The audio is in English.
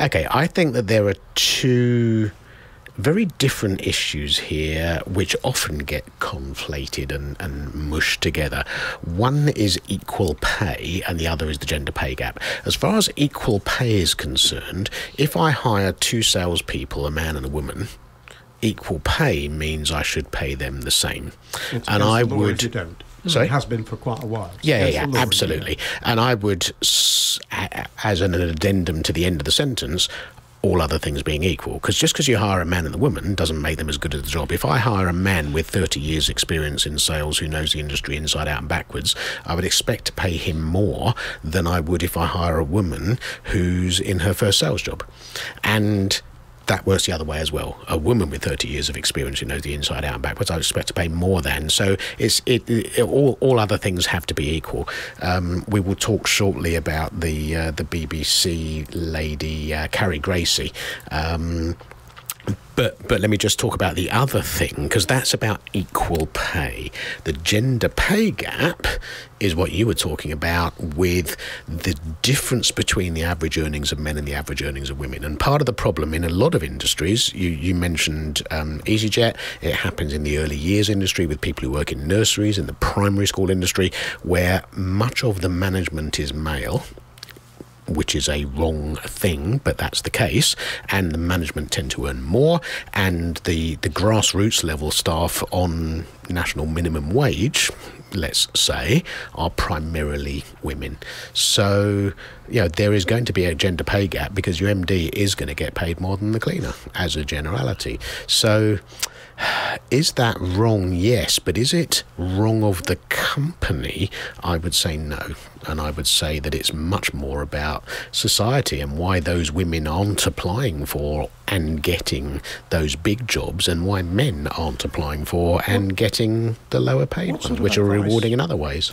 Okay, I think that there are two very different issues here which often get conflated and mushed together. One is equal pay and the other is the gender pay gap. As far as equal pay is concerned, if I hire two salespeople, a man and a woman, equal pay means I should pay them the same. And I would... So it has been for quite a while. Yeah, absolutely. And I would, as an addendum to the end of the sentence, all other things being equal, because just because you hire a man and a woman doesn't make them as good at the job. If I hire a man with 30 years experience in sales who knows the industry inside out and backwards, I would expect to pay him more than I would if I hire a woman who's in her first sales job. And that works the other way as well. A woman with 30 years of experience who knows the inside out and backwards, I would expect to pay more than. So all other things have to be equal. We will talk shortly about the BBC lady, Carrie Gracie. But let me just talk about the other thing, because that's about equal pay. The gender pay gap is what you were talking about, with the difference between the average earnings of men and the average earnings of women. And part of the problem in a lot of industries, you mentioned EasyJet, it happens in the early years industry with people who work in nurseries, in the primary school industry, where much of the management is male, which is a wrong thing, but that's the case, and the management tend to earn more, and the grassroots level staff on national minimum wage, let's say, are primarily women. So, you know, there is going to be a gender pay gap because your MD is going to get paid more than the cleaner, as a generality. So is that wrong? Yes. But is it wrong of the company? I would say no. And I would say that it's much more about society and why those women aren't applying for and getting those big jobs, and why men aren't applying for and getting the lower paid ones, which are rewarding in other ways.